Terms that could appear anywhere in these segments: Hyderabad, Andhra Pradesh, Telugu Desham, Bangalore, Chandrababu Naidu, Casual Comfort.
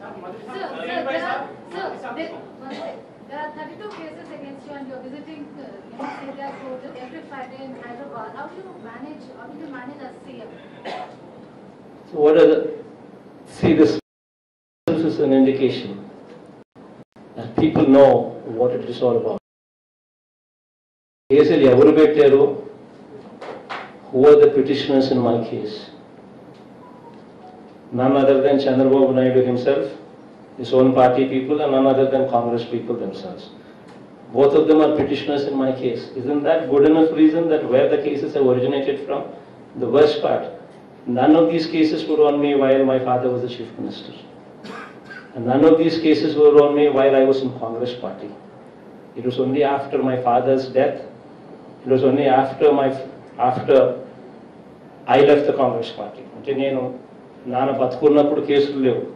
Sir, there are 32 cases against you and you are visiting India court every Friday in Hyderabad. How do you manage as CM? So what are the... See, this is an indication that people know what it is all about. Who are the petitioners in my case? None other than Chandrababu Naidu himself, his own party people, and none other than Congress people themselves. Both of them are petitioners in my case. Isn't that good enough reason that where the cases have originated from? The worst part, none of these cases were on me while my father was the Chief Minister. And none of these cases were on me while I was in Congress party. It was only after my father's death, it was only after I left the Congress party. Nana Patkurna case live.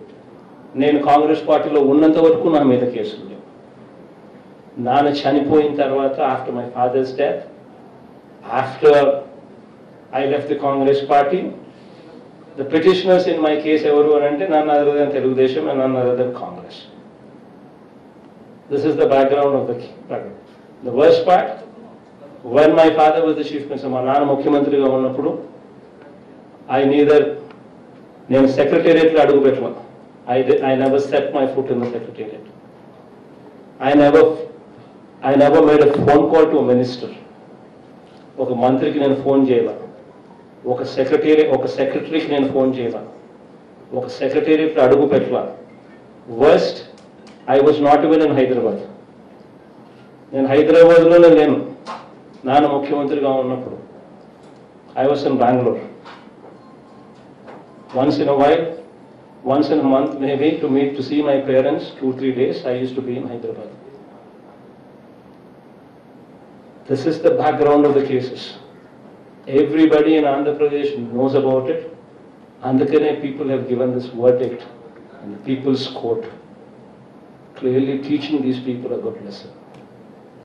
Name Congress party lo Unantavakuna made the case live. Nana Chanipo in Tarvata after my father's death, after I left the Congress party, the petitioners in my case ever ante none other than Telugu Desham and none other than Congress. This is the background of the problem. The worst part, when my father was the Chief Minister, Nana Mukhimantri Gavanapuru, I neither name Secretariat Ladu Betwa. I never set my foot in the Secretariat. I never made a phone call to a minister. Oka mantriki nenu phone cheyala. Oka secretary nenu phone cheyala. Oka Secretariat Ladu Betwa. Worst, I was not even in Hyderabad. In Hyderabad lo nenu nanu Mukhyamantri ga unnappudu. I was in Bangalore. Once in a while, once in a month maybe, to see my parents, 2-3 days, I used to be in Hyderabad. This is the background of the cases. Everybody in Andhra Pradesh knows about it. Andhra people have given this verdict in the people's court, clearly teaching these people a good lesson.